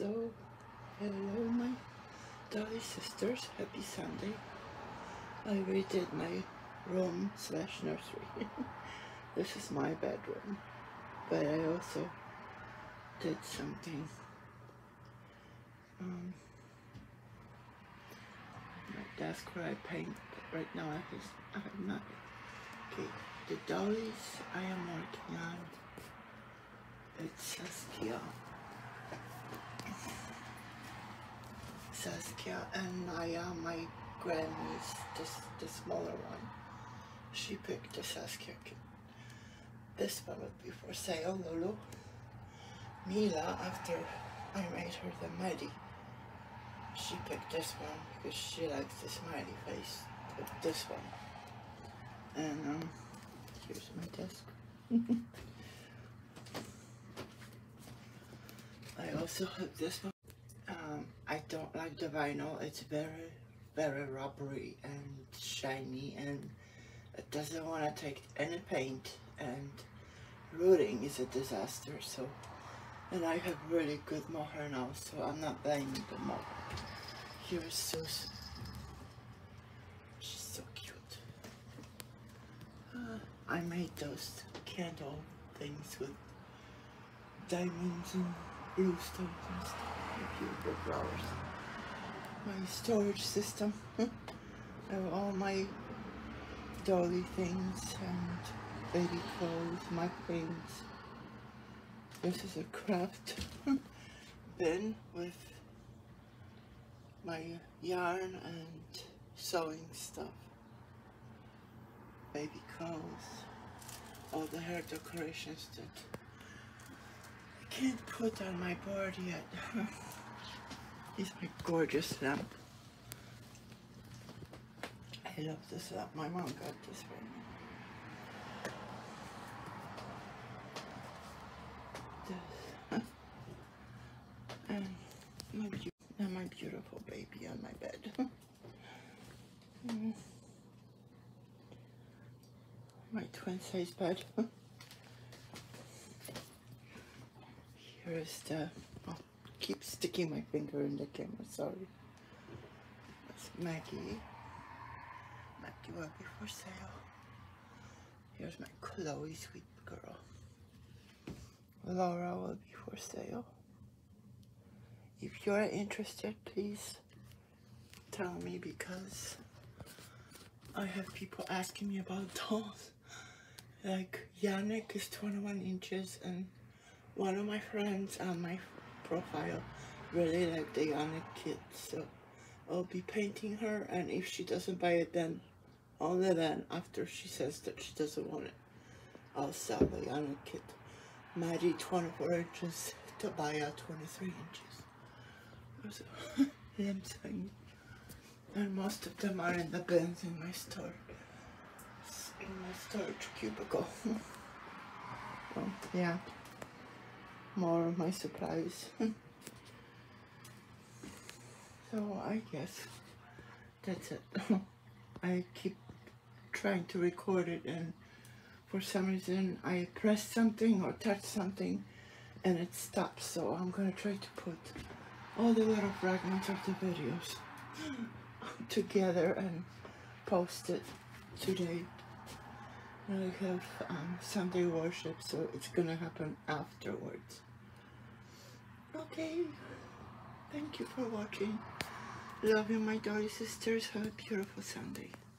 So, hello my darling sisters, happy Sunday. I redid my room / nursery. This is my bedroom, but I also did something. My desk where I paint, but right now I have nothing. Okay, the dollies I am working on, it's Saskia and Naya, my grandniece, the smaller one. She picked the Saskia kit. This one would be for sale. Lulu, Mila, after I made her the Maddie, she picked this one because she likes the smiley face. But this one. And here's my desk. I also have this one. I don't like the vinyl. It's very rubbery and shiny, and it doesn't want to take any paint, and rooting is a disaster. So, and I have really good mohair now, so I'm not blaming the mohair. Here's Susan. She's so cute. I made those candle things with diamonds and blue stones and stuff. Beautiful flowers. My storage system. I have all my dolly things and baby clothes, my things. This is a craft bin with my yarn and sewing stuff, baby clothes, all the hair decorations that I can't put on my board yet. Here's my gorgeous lamp. I love this lamp. My mom got this for me. This. And my beautiful baby on my bed. My twin-size bed. Here's the... Oh, keep sticking my finger in the camera, sorry. That's Maggie. Maggie will be for sale. Here's my Chloe, sweet girl. Laura will be for sale. If you're interested, please tell me, because I have people asking me about dolls. Like Yannick is 21 inches, and one of my friends on my profile really liked the Yannick kit, so I'll be painting her, and if she doesn't buy it, then only then, after she says that she doesn't want it, I'll sell the Yannick kit. Maddie 24 inches, Tobiah 23 inches. And most of them are in the bins in my store, in my storage cubicle. Oh, yeah. More of my supplies. So I guess that's it. I keep trying to record it, and for some reason I press something or touch something and it stops, so I'm gonna try to put all the little fragments of the videos together and post it today. I have Sunday worship, so it's gonna happen afterwards. Okay, thank you for watching. Love you, my darling sisters. Have a beautiful Sunday.